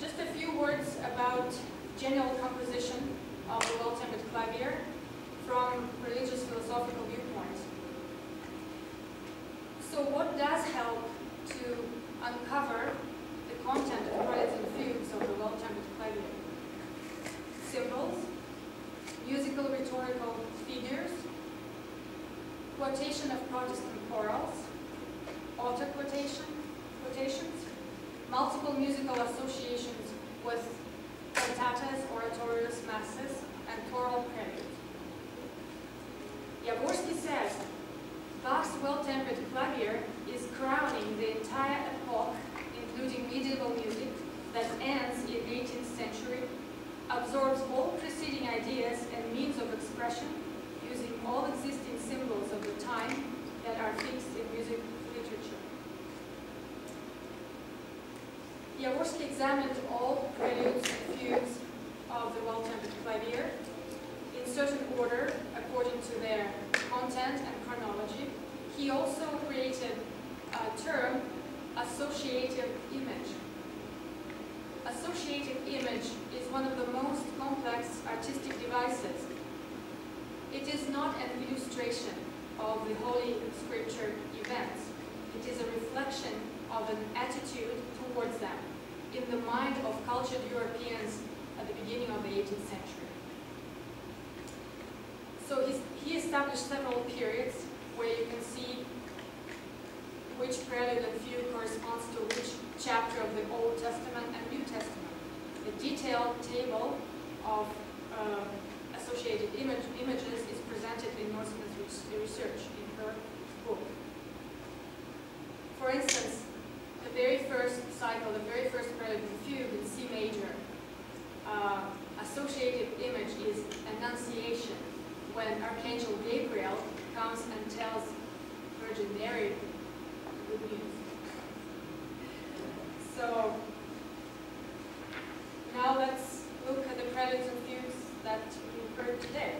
Just a few words about general composition of the well-tempered clavier from religious philosophical viewpoint. So what does help to uncover the content of chords and fugues of the well-tempered clavier? Symbols, musical rhetorical figures, quotation of Protestant chorals, auto-quotations, multiple musical associations with cantatas, oratorios, masses, and choral preludes. Yavorsky says, Bach's well-tempered clavier is crowning the entire epoch, including medieval music, that ends in the 18th century, absorbs all preceding ideas and means of expression, using all existing symbols of the time that are fixed in music literature. Yavorsky examined all preludes and fugues of the well-tempered clavier in certain order according to their content and chronology. He also created a term, associative image. Associative image is one of the most complex artistic devices. It is not an illustration of the Holy Scripture events. It is a reflection of an attitude towards them in the mind of cultured Europeans at the beginning of the 18th century. So he established several periods where you can see which prelude and fugue corresponds to which chapter of the Old Testament and New Testament. The detailed table of associated images is presented in Norseman's research in her book. For instance, the very first cycle, the very first prelude and fugue in C major, associative image is Annunciation, when Archangel Gabriel comes and tells Virgin Mary good news. So now let's look at the preludes and fugues that we heard today.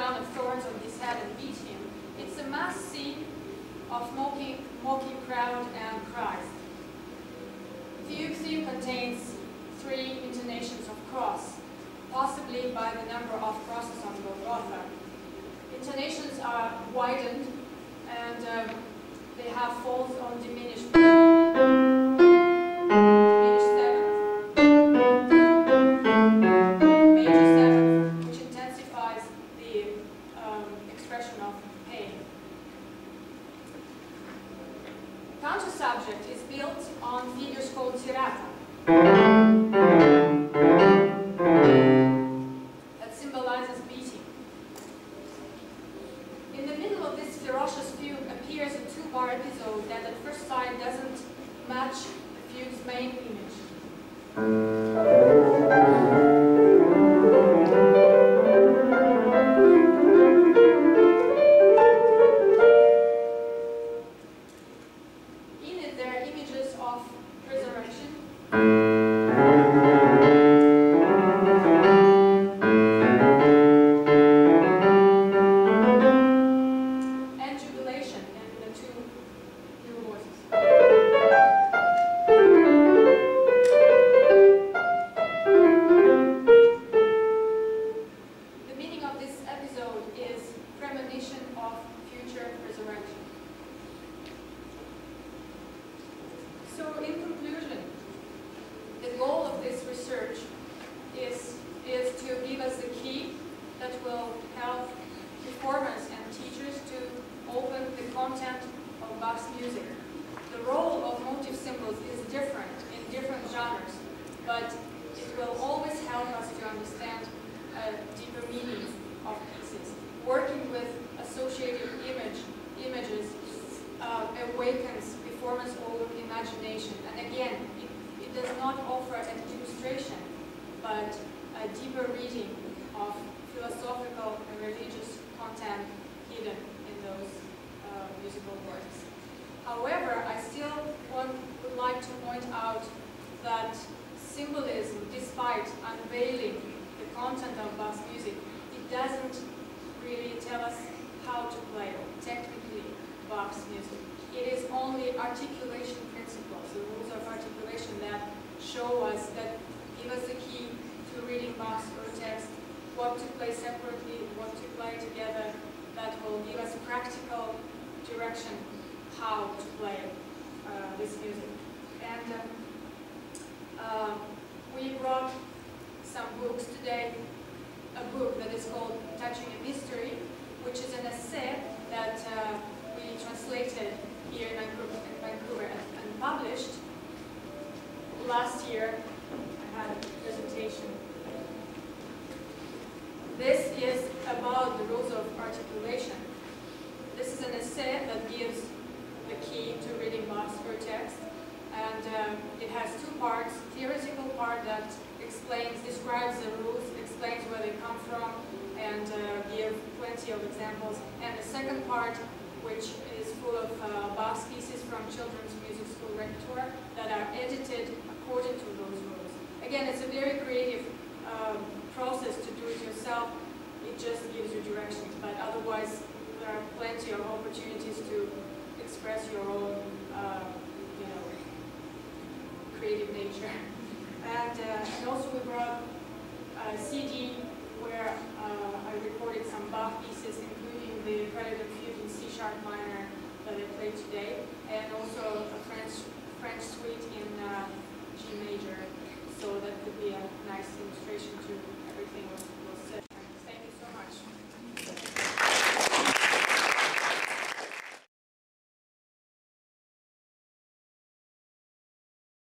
Crown of thorns on his head and beat him. It's a mass scene of mocking crowd and Christ. The euxine contains 3 intonations of cross, possibly by the number of crosses on Golgotha. Intonations are widened and they have folds on diminished major 7th, which intensifies the expression of pain. Counter subject is built on figures called tirata, Touching a Mystery, which is an essay that we translated here in Vancouver and published. Last year, I had a presentation. This is about the rules of articulation. This is an essay that gives the key to reading Bach's text, and it has 2 parts. Theoretical part that explains, describes the rules, explains where they come from, and give plenty of examples. And the second part, which is full of Bach's pieces from Children's Music School Repertoire that are edited according to those rules. Again, it's a very creative process to do it yourself. It just gives you directions, but otherwise there are plenty of opportunities to express your own creative nature. And also we brought a CD where I recorded some Bach pieces, including the Prelude Fugue in C-sharp minor that I played today, and also a French suite in G major.